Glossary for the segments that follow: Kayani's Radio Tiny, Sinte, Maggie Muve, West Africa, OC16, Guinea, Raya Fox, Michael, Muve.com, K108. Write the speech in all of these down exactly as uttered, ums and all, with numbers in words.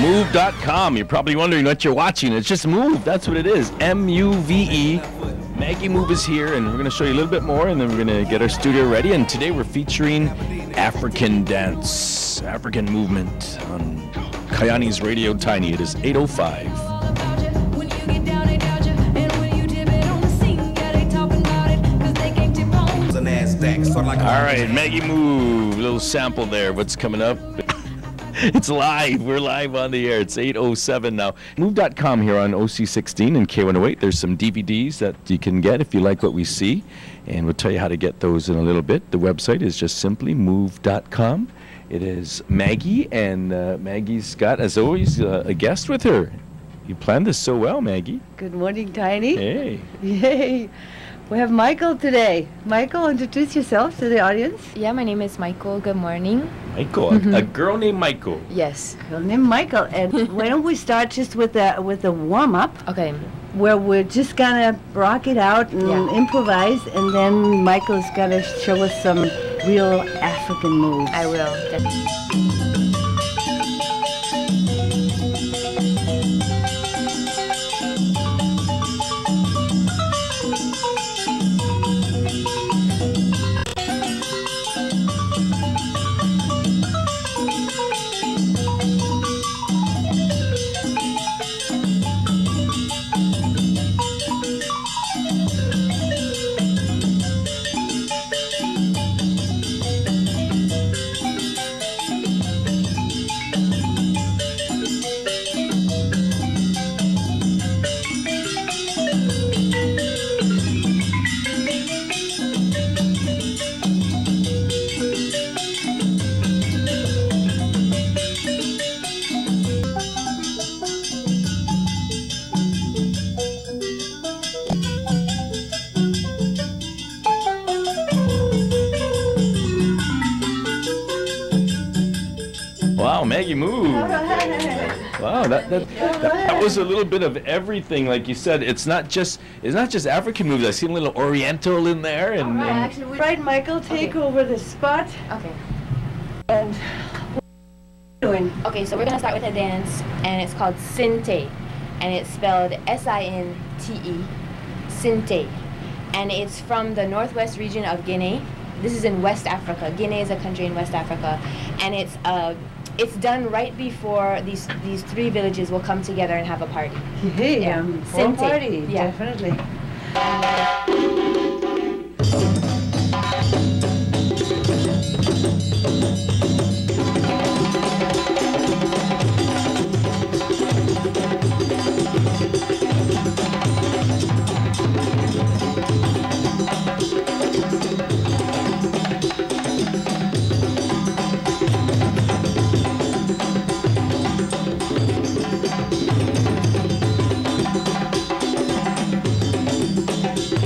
Muve dot com. You're probably wondering what you're watching. It's just Muve. That's what it is. M U V E. Maggie Muve is here, and we're going to show you a little bit more, and then we're going to get our studio ready. And today we're featuring African dance, African movement on Kayani's Radio Tiny. It is eight oh five. Alright, Maggie Muve, little sample there of what's coming up. It's live, we're live on the air. It's eight oh seven now. Muve dot com here on O C sixteen and K one oh eight. There's some D V Ds that you can get if you like what we see, and we'll tell you how to get those in a little bit. The website is just simply Muve dot com. It is Maggie, and uh, Maggie's got, as always, uh, a guest with her. You planned this so well, Maggie. Good morning, Tiny. Hey. Yay. We have Michael today. Michael, introduce yourself to the audience. Yeah, my name is Michael. Good morning. Michael, mm-hmm. a, a girl named Michael. Yes, a girl named Michael. And why don't we start just with a with a warm up? Okay. Where we're just gonna rock it out and yeah. improvise, and then Michael's gonna show us some real African moves. I will. That's Maggie Muve. Wow, that, that that that was a little bit of everything, like you said. It's not just it's not just African moves. I seen a little Oriental in there, and all right, and actually, right, Michael, take okay. over the spot. Okay. And what are we doing? Okay, so we're gonna start with a dance, and it's called Sinte, and it's spelled S I N T E, Sinte, and it's from the northwest region of Guinea. This is in West Africa. Guinea is a country in West Africa, and it's a It's done right before these these three villages will come together and have a party. Hey, yeah, um, a party, yeah. definitely. Thank you.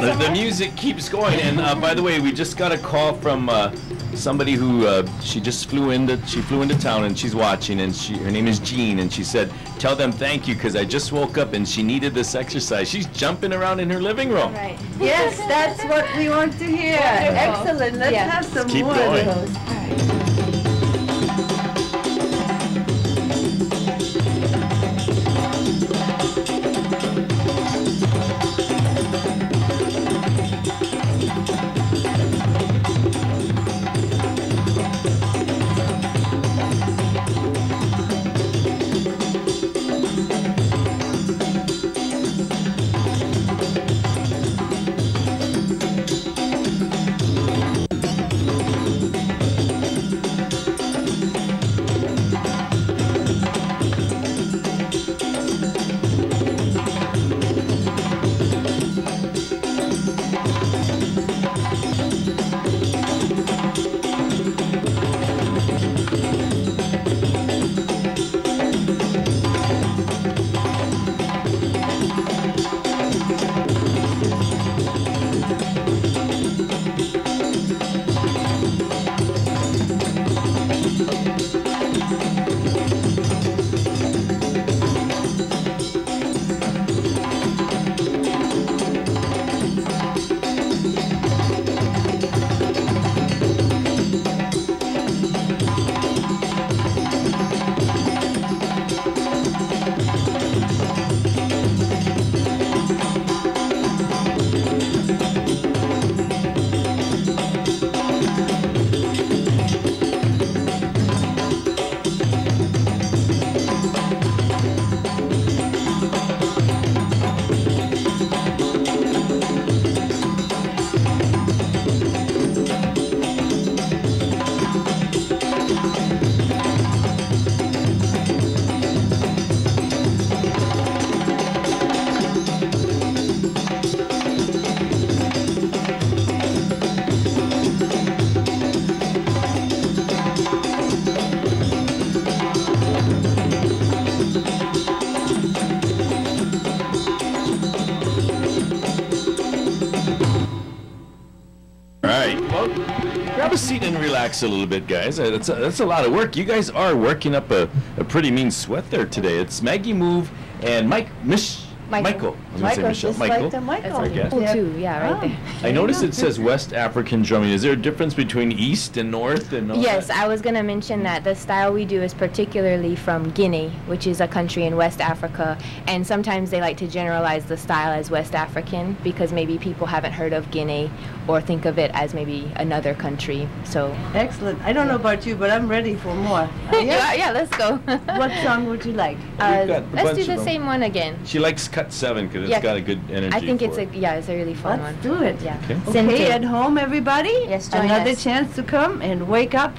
The, the music keeps going, and uh, by the way, we just got a call from uh, somebody who uh, she just flew into she flew into town, and she's watching, and she her name is Jean, and she said, "Tell them thank you because I just woke up and she needed this exercise." She's jumping around in her living room. Right. Yes, that's what we want to hear. Wonderful. Excellent. Let's yeah. have some Keep more going. of those. Relax a little bit, guys. That's a, that's a lot of work. You guys are working up a, a pretty mean sweat there today. It's Maggie Muve and Mike, Mish, Michael. Michael. I was Michael, say Michelle, Michael. Like Michael. That's like Michael too. Yeah, right there. I noticed it says West African drumming. Is there a difference between East and North and all Yes, that? I was going to mention that the style we do is particularly from Guinea, which is a country in West Africa, and sometimes they like to generalize the style as West African because maybe people haven't heard of Guinea or think of it as maybe another country. So excellent. I don't yeah. know about you, but I'm ready for more. yeah, yeah, let's go. What song would you like? Uh, let's do the same one again. She likes Cut Seven because it's yeah. got a good energy. I think for it's it. a yeah, it's a really fun let's one. Let's do it. Yeah. Okay. Okay. Sinte. At home, everybody. Yes, join Another us. chance to come and wake up.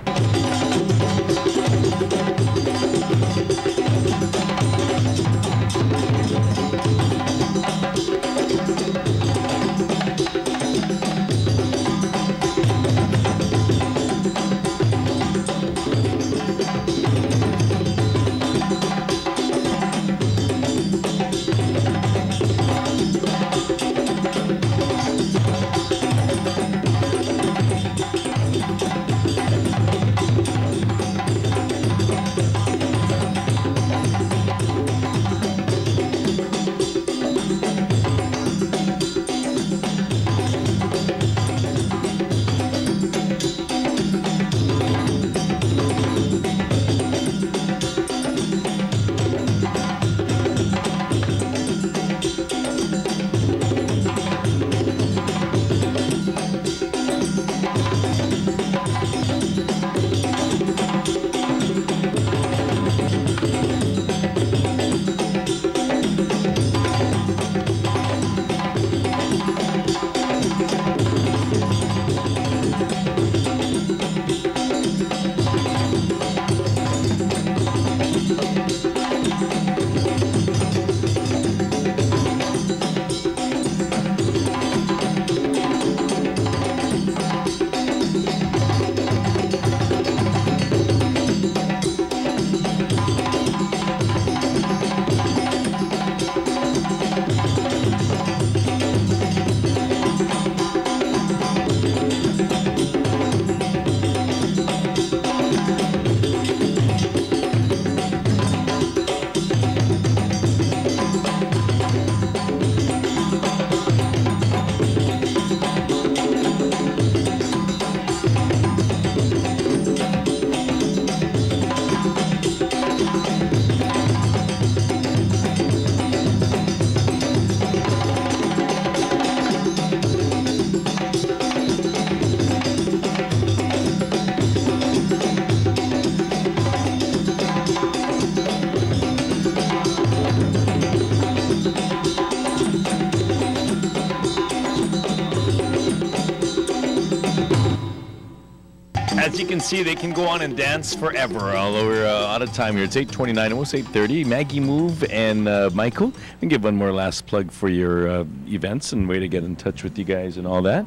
you can see, they can go on and dance forever, although we're uh, out of time here. It's eight twenty-nine, almost eight thirty. Maggie Muve and uh, Michael. We can give one more last plug for your uh, events and way to get in touch with you guys and all that.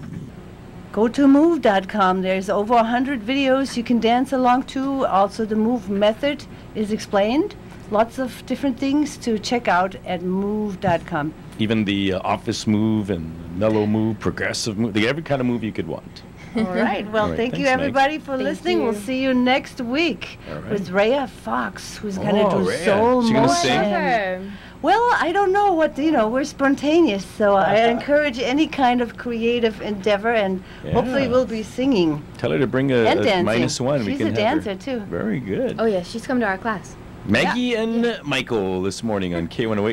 Go to Muve dot com. There's over one hundred videos you can dance along to. Also, the Muve method is explained. Lots of different things to check out at Muve dot com. Even the uh, office Muve and mellow Muve, progressive Muve, the every kind of Muve you could want. All right. Well, All right. thank Thanks, you, everybody, Meg. for thank listening. You. We'll see you next week right. with Raya Fox, who's oh, going to do Raya. soul she motion. Well, I don't know what, you know, we're spontaneous, so uh-huh. I encourage any kind of creative endeavor, and yeah. hopefully we'll be singing. Tell her to bring a, a minus one. She's we can a dancer, her. too. Very good. Oh, yeah, she's come to our class. Maggie yeah. and yeah. Michael this morning on K one oh eight.